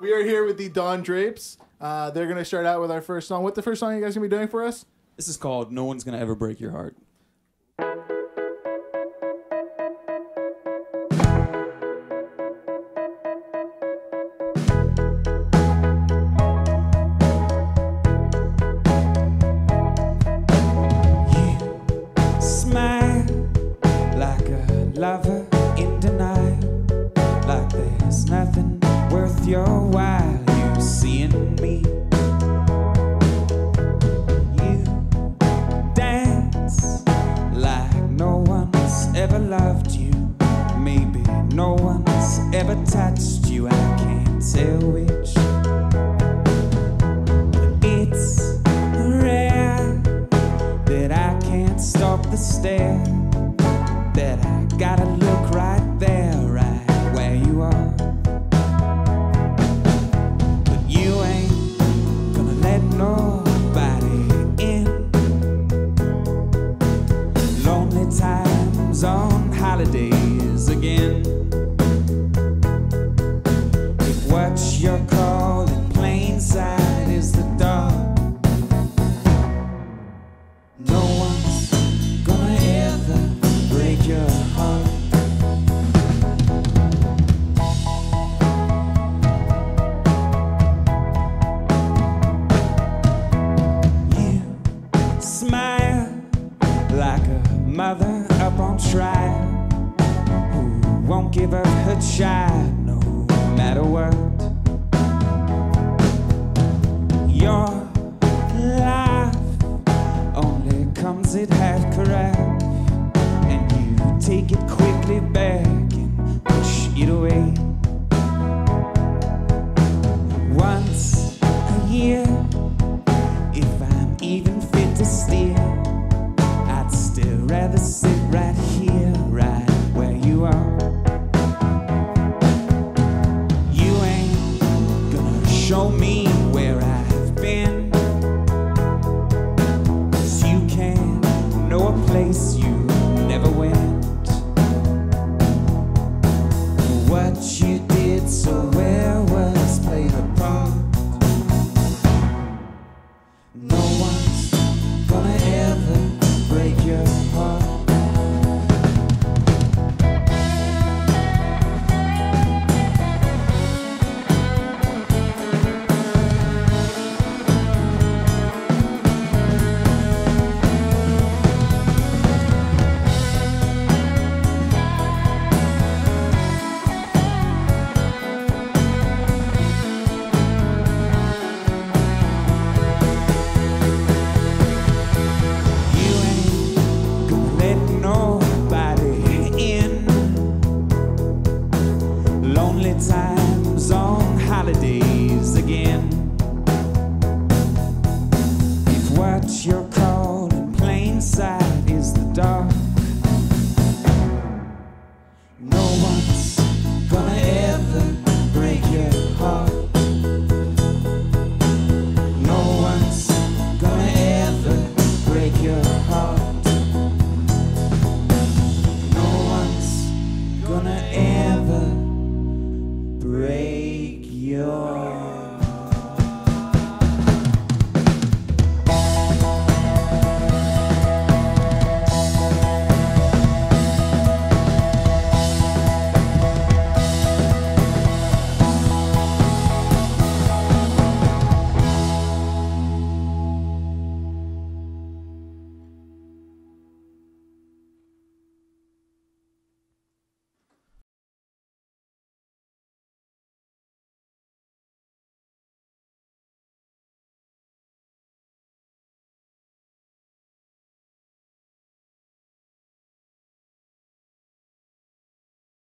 We are here with the Dawn Drapes. They're going to start out with our first song. What's the first song you guys going to be doing for us? This is called No One's Gonna Ever Break Your Heart. You smile like a lover in denial, like there's nothing worth your while. You seeing me. Ever loved you, maybe no one's ever touched you. I can't tell which. It's rare that I can't stop the stare, that I gotta look right there, right where you are. But you ain't gonna let nobody in. Lonely times on holidays again. If what you're called in plain sight is the dark, no one's gonna ever break your heart. You smile like a mother up on trial who won't give up her child no matter what. Your life only comes at half carafe, and you take it quickly back and push it away.